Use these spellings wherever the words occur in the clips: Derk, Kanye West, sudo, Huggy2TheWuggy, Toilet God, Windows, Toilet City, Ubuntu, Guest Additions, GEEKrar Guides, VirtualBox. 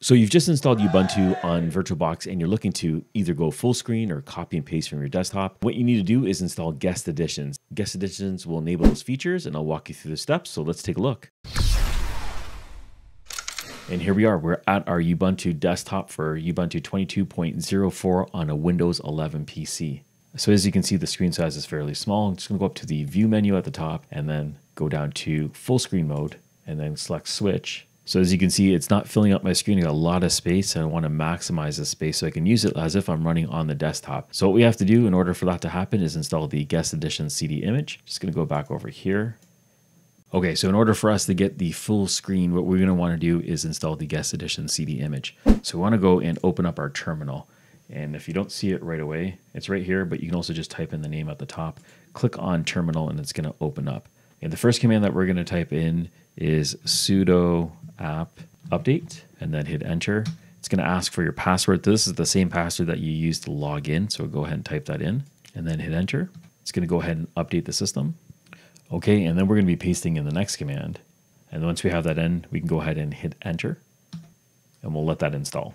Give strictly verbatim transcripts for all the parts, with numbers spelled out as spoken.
So you've just installed Ubuntu on VirtualBox and you're looking to either go full screen or copy and paste from your desktop. What you need to do is install Guest Additions. Guest Additions will enable those features, and I'll walk you through the steps, so let's take a look. And here we are, we're at our Ubuntu desktop for Ubuntu twenty-two point oh four on a Windows eleven P C. So as you can see, the screen size is fairly small. I'm just gonna go up to the view menu at the top and then go down to full screen mode and then select switch. So as you can see, it's not filling up my screen. I got a lot of space, and I want to maximize the space so I can use it as if I'm running on the desktop. So what we have to do in order for that to happen is install the Guest Additions C D image. Just going to go back over here. Okay, so in order for us to get the full screen, what we're going to want to do is install the Guest Additions C D image. So we want to go and open up our terminal. And if you don't see it right away, it's right here, but you can also just type in the name at the top. Click on terminal and it's going to open up. And the first command that we're going to type in is sudo app update, and then hit enter. It's going to ask for your password. This is the same password that you used to log in, so go ahead and type that in and then hit enter. It's going to go ahead and update the system. Okay, and then we're going to be pasting in the next command, and once we have that in, we can go ahead and hit enter and we'll let that install.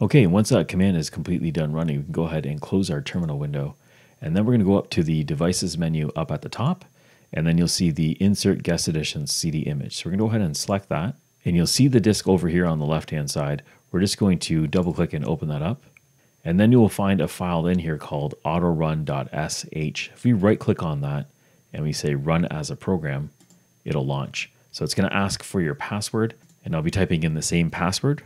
Okay, once that command is completely done running, we can go ahead and close our terminal window, and then we're going to go up to the devices menu up at the top, and then you'll see the insert Guest Additions C D image. So we're going to go ahead and select that. And you'll see the disk over here on the left-hand side. We're just going to double click and open that up. And then you will find a file in here called autorun.sh. If we right click on that and we say run as a program, it'll launch. So it's going to ask for your password, and I'll be typing in the same password,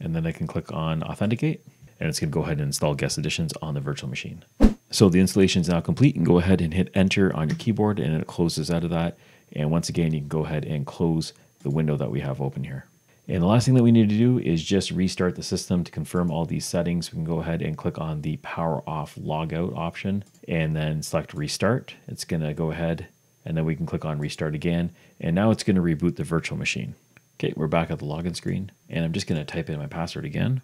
and then I can click on authenticate, and it's going to go ahead and install Guest Additions on the virtual machine. So the installation is now complete, and go ahead and hit enter on your keyboard and it closes out of that. And once again, you can go ahead and close the window that we have open here. And the last thing that we need to do is just restart the system to confirm all these settings. We can go ahead and click on the power off logout option and then select restart. It's going to go ahead, and then we can click on restart again. And now it's going to reboot the virtual machine. Okay, we're back at the login screen, and I'm just going to type in my password again.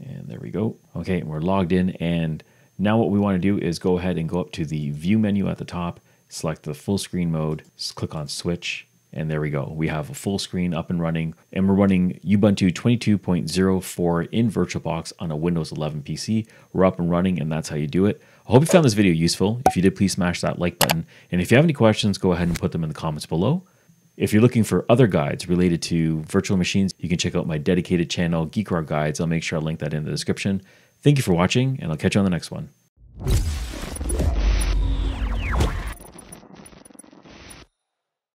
And there we go. Okay, we're logged in, and now what we want to do is go ahead and go up to the view menu at the top, select the full screen mode, just click on switch, and there we go. We have a full screen up and running, and we're running Ubuntu twenty-two point oh four in VirtualBox on a Windows eleven P C. We're up and running, and that's how you do it. I hope you found this video useful. If you did, please smash that like button. And if you have any questions, go ahead and put them in the comments below. If you're looking for other guides related to virtual machines, you can check out my dedicated channel, GEEKrar Guides. I'll make sure I link that in the description. Thank you for watching, and I'll catch you on the next one.